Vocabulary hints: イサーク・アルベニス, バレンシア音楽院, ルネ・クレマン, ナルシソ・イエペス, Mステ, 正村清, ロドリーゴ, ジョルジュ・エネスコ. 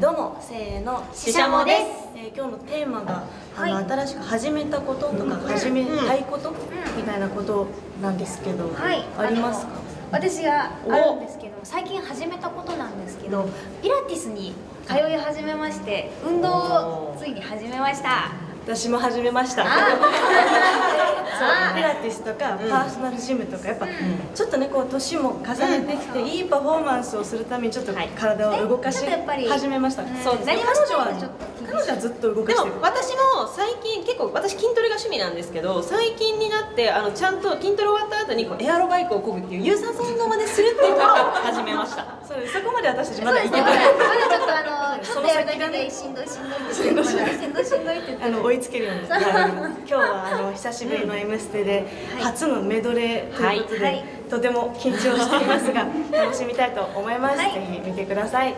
どうもせーのししゃもです。今日のテーマが、新しく始めたこととか始めたいことみたいなことなんですけど、ありますか？私があるんですけど、最近始めたことなんですけど、ピラティスに通い始めまして、運動をついに始めました。私も始めました。ピラティスとかパーソナルジムとか、やっぱちょっとね、こう年も重ねてきて、いいパフォーマンスをするためにちょっと体を動かし始めました。彼女はずっと動かしてる。でも私も最近結構、私筋トレが趣味なんですけど、最近になってちゃんと筋トレ終わった後にこうエアロバイクをこぐっていう有酸素運動までするっていうのを始めました。そこまで私たちまだ行けない。まだちょっとその先がね、しんどいって追いつけるように。今日は久しぶりの「Mステ」で初のメドレーということで、とても緊張していますが楽しみたいと思います。ぜひ見てください。